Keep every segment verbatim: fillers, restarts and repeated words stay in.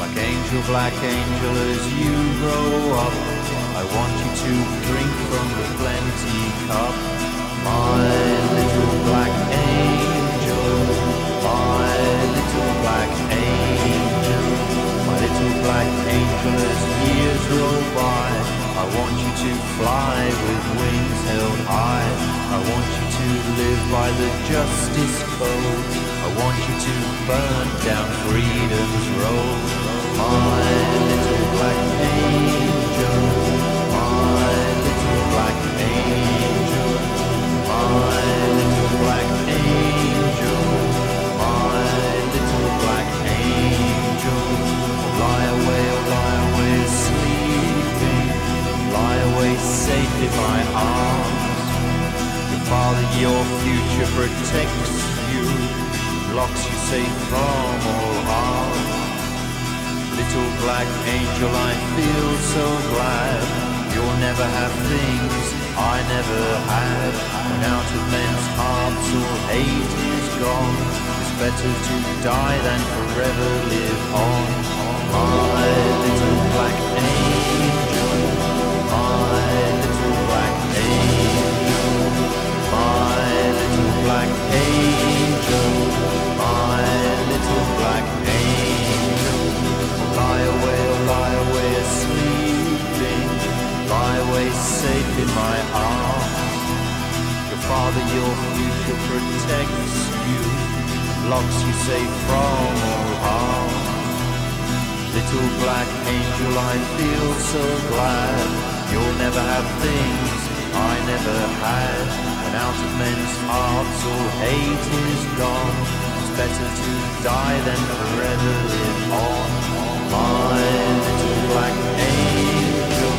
Black angel, black angel, as you grow up, I want you to drink from the plenty cup. My little black angel, my little black angel, my little black angel, as years roll by, I want you to fly with wings held high. I want you to live by the justice code. I want you to burn down freedom's road. My little black angel, my little black angel, my little black angel, my little black angel. Lie away, lie away sleeping, lie away safe in my arms. Your father, your future protects you, locks you safe from all harm. Little black angel, I feel so glad you'll never have things I never had. When out of men's hearts all hate is gone, it's better to die than forever live on. My little black angel, my little black angel, my little black angel, my little black angel. Lie away, lie away sleeping, lie away safe in my arms. Your father, your future protects you, locks you safe from all harm. Little black angel, I feel so glad you'll never have things I never had. And out of men's hearts all hate is gone, it's better to die than forever live on. My little black angel,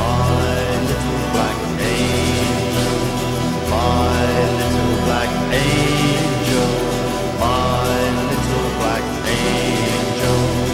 my little black angel, my little black angel, my little black angel.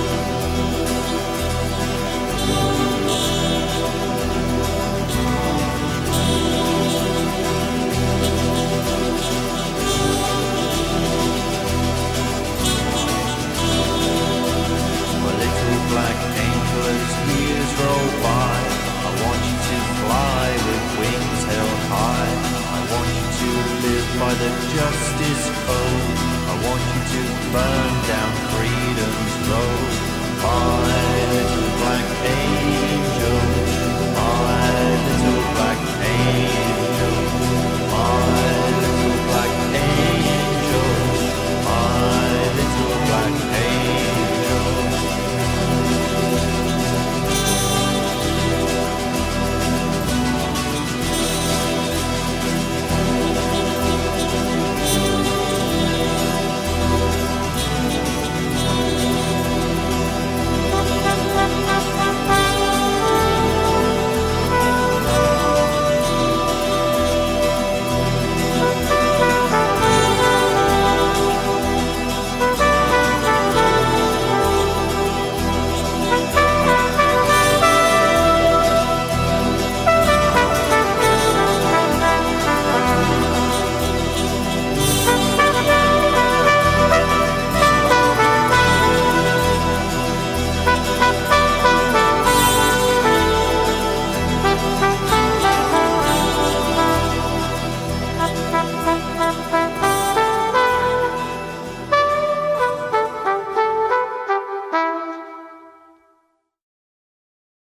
Black angel, as years roll by, I want you to fly with wings held high. I want you to live by the justice code. I want you to burn down freedom's road.